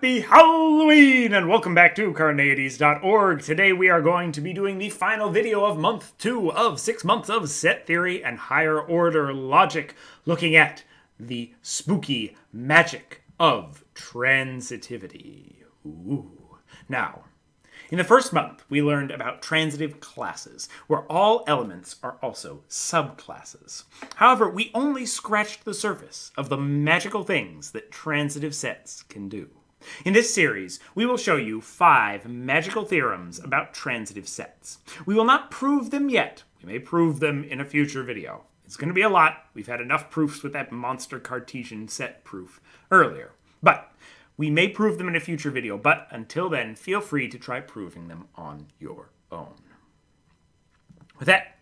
Happy Halloween and welcome back to Carneades.org. Today we are going to be doing the final video of month 2 of 6 months of set theory and higher order logic, looking at the spooky magic of transitivity. Ooh. Now, in the first month, we learned about transitive classes, where all elements are also subclasses. However, we only scratched the surface of the magical things that transitive sets can do. In this series, we will show you 5 magical theorems about transitive sets. We will not prove them yet. We may prove them in a future video. It's going to be a lot. We've had enough proofs with that monster Cartesian set proof earlier. But we may prove them in a future video, but until then, feel free to try proving them on your own. With that,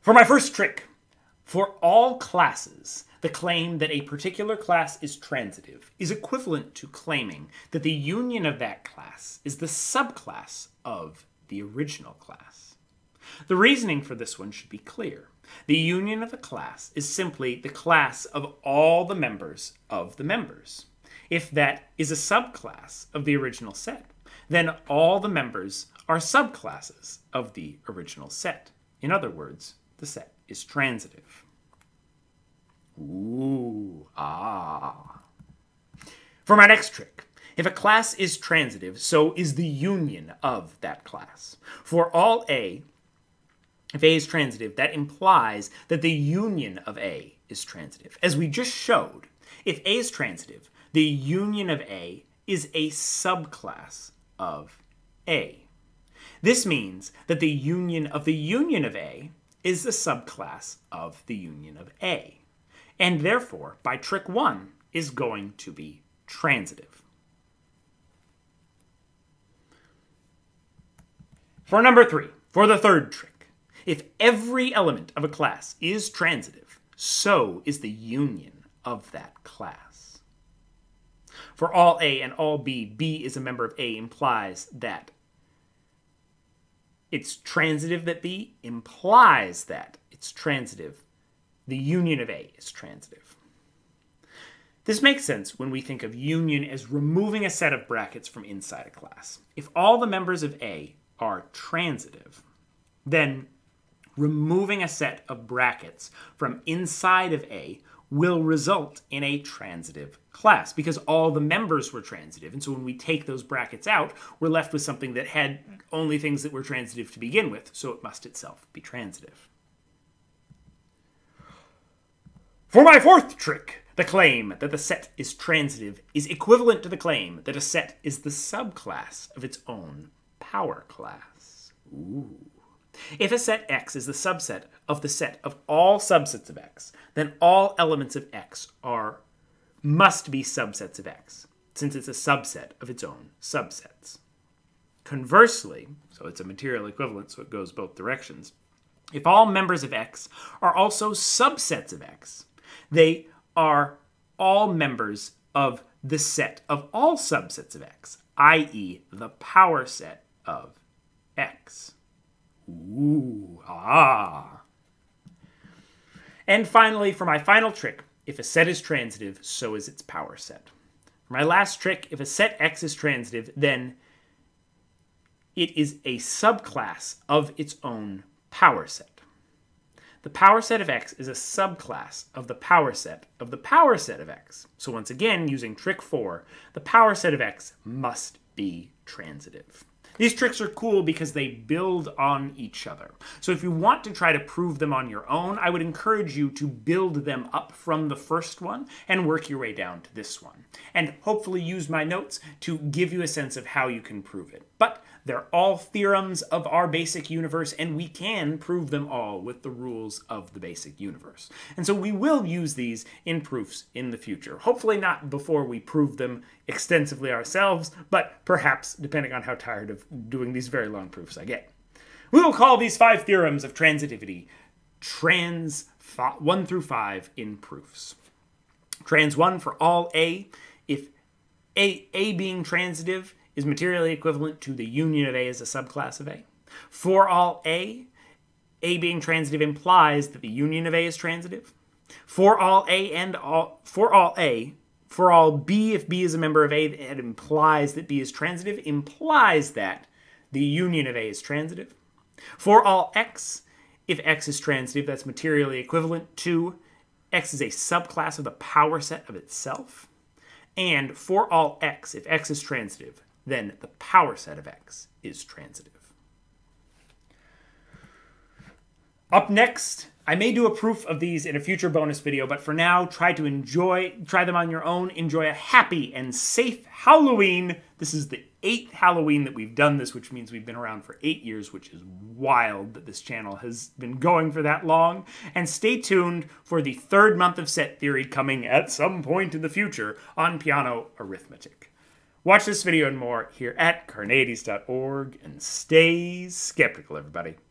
for my first trick, for all classes, the claim that a particular class is transitive is equivalent to claiming that the union of that class is the subclass of the original class. The reasoning for this one should be clear. The union of a class is simply the class of all the members of the members. If that is a subclass of the original set, then all the members are subclasses of the original set. In other words, the set is transitive. Ooh, ah. For my next trick, if a class is transitive, so is the union of that class. For all A, if A is transitive, that implies that the union of A is transitive. As we just showed, if A is transitive, the union of A is a subclass of A. This means that the union of A is the subclass of the union of A, and therefore, by trick 1, is going to be transitive. For number 3, for the third trick, if every element of a class is transitive, so is the union of that class. For all A and all B, B is a member of A implies that. It's transitive that B implies that it's transitive. The union of A is transitive. This makes sense when we think of union as removing a set of brackets from inside a class. If all the members of A are transitive, then removing a set of brackets from inside of A will result in a transitive class because all the members were transitive. And so when we take those brackets out, we're left with something that had only things that were transitive to begin with, so it must itself be transitive. For my fourth trick, the claim that the set is transitive is equivalent to the claim that a set is the subclass of its own power class. Ooh. If a set X is the subset of the set of all subsets of X, then all elements of X must be subsets of X, since it's a subset of its own subsets. Conversely, so it's a material equivalent, so it goes both directions, if all members of X are also subsets of X, they are all members of the set of all subsets of X, i.e. the power set of X. Ooh, ah. And finally, for my final trick, if a set is transitive, so is its power set. For my last trick, if a set X is transitive, then it is a subclass of its own power set. The power set of X is a subclass of the power set of the power set of X. So once again, using trick 4, the power set of X must be transitive. These tricks are cool because they build on each other. So if you want to try to prove them on your own, I would encourage you to build them up from the first one and work your way down to this one. And hopefully use my notes to give you a sense of how you can prove it. But they're all theorems of our basic universe, and we can prove them all with the rules of the basic universe. And so we will use these in proofs in the future. Hopefully not before we prove them extensively ourselves, but perhaps, depending on how tired of doing these very long proofs I get. We will call these 5 theorems of transitivity trans 1 through 5 in proofs. Trans 1 for all A. If A being transitive is materially equivalent to the union of A as a subclass of A. For all A being transitive implies that the union of A is transitive. For all A for all B, if B is a member of A, it implies that B is transitive, implies that the union of A is transitive. For all X, if X is transitive, that's materially equivalent to X is a subclass of the power set of itself. And for all X, if X is transitive, then the power set of X is transitive. Up next, I may do a proof of these in a future bonus video, but for now, try them on your own. Enjoy a happy and safe Halloween. This is the 8th Halloween that we've done this, which means we've been around for 8 years, which is wild that this channel has been going for that long. And stay tuned for the 3rd month of set theory coming at some point in the future on Peano Arithmetic. Watch this video and more here at Carneades.org, and stay skeptical, everybody.